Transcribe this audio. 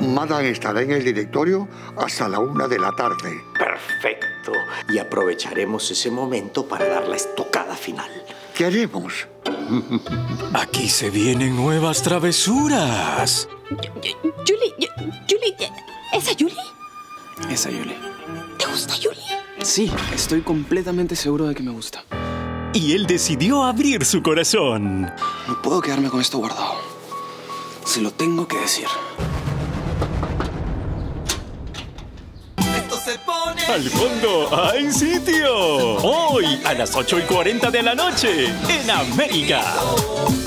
Madame estará en el directorio hasta la 1 de la tarde. Perfecto. Y aprovecharemos ese momento para dar la estocada final. ¿Qué haremos? Aquí se vienen nuevas travesuras. Julie, ¿esa Julie? Esa Julie. ¿Te gusta Julie? Sí, estoy completamente seguro de que me gusta. Y él decidió abrir su corazón. No puedo quedarme con esto guardado. Se lo tengo que decir. Esto se pone... ¡Al fondo hay sitio! Hoy a las 8:40 de la noche en América.